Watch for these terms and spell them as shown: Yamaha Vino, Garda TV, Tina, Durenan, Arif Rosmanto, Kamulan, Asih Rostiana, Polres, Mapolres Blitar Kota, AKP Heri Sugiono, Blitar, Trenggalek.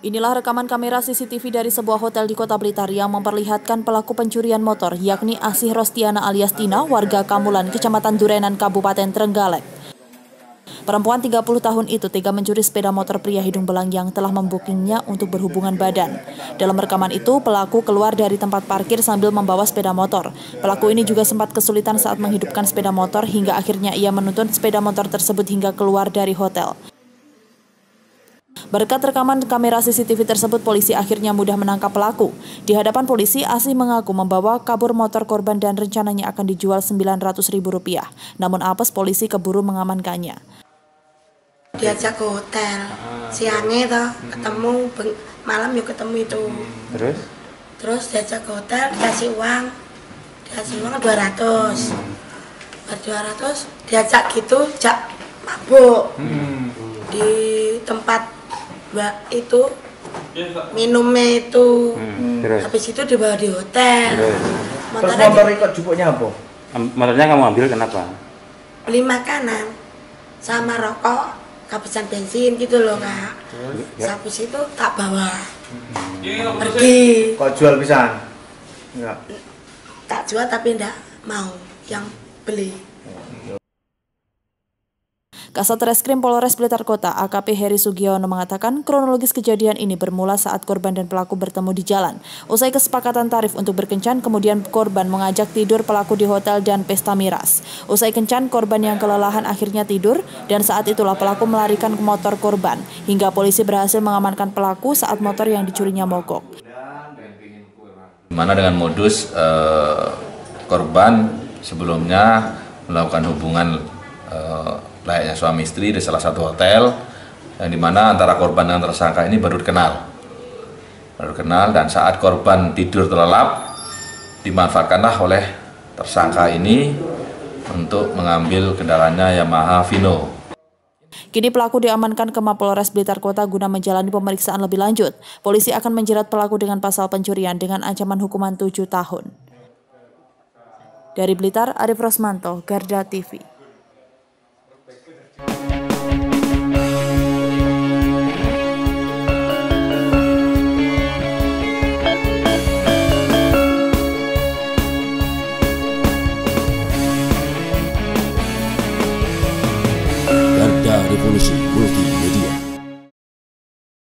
Inilah rekaman kamera CCTV dari sebuah hotel di Kota Blitar yang memperlihatkan pelaku pencurian motor, yakni Asih Rostiana alias Tina, warga Kamulan, Kecamatan Durenan, Kabupaten Trenggalek. Perempuan 30 tahun itu tega mencuri sepeda motor pria hidung belang yang telah membooking-nya untuk berhubungan badan. Dalam rekaman itu, pelaku keluar dari tempat parkir sambil membawa sepeda motor. Pelaku ini juga sempat kesulitan saat menghidupkan sepeda motor hingga akhirnya ia menuntun sepeda motor tersebut hingga keluar dari hotel. Berkat rekaman kamera CCTV tersebut, polisi akhirnya mudah menangkap pelaku. Di hadapan polisi, Asih mengaku membawa kabur motor korban dan rencananya akan dijual Rp900.000. Namun apes, polisi keburu mengamankannya. Diajak ke hotel, siangnya toh ketemu, malam yuk ketemu itu. Terus diajak ke hotel, dikasih uang 200. 200 diajak gitu, jak mabuk di tempat. Mbak itu minumnya itu habis itu dibawa di hotel. Terus motor ikut jupuknya apa? Motornya kamu ambil kenapa? Beli makanan sama rokok, kehabisan bensin gitu loh kak. Habis itu tak bawa pergi. Kok jual pisan? Enggak. Tak jual tapi enggak mau yang beli. Kasat Reskrim Polres Blitar Kota AKP Heri Sugiono mengatakan kronologis kejadian ini bermula saat korban dan pelaku bertemu di jalan. Usai kesepakatan tarif untuk berkencan, kemudian korban mengajak tidur pelaku di hotel dan pesta miras. Usai kencan, korban yang kelelahan akhirnya tidur dan saat itulah pelaku melarikan motor korban. Hingga polisi berhasil mengamankan pelaku saat motor yang dicurinya mogok. Mana dengan modus korban sebelumnya melakukan hubungan layaknya suami istri di salah satu hotel, yang dimana antara korban dan tersangka ini baru kenal, dan saat korban tidur terlelap dimanfaatkanlah oleh tersangka ini untuk mengambil kendaraannya Yamaha Vino. Kini pelaku diamankan ke Mapolres Blitar Kota guna menjalani pemeriksaan lebih lanjut. Polisi akan menjerat pelaku dengan pasal pencurian dengan ancaman hukuman 7 tahun. Dari Blitar, Arif Rosmanto, Garda TV. Revolusi Multimedia.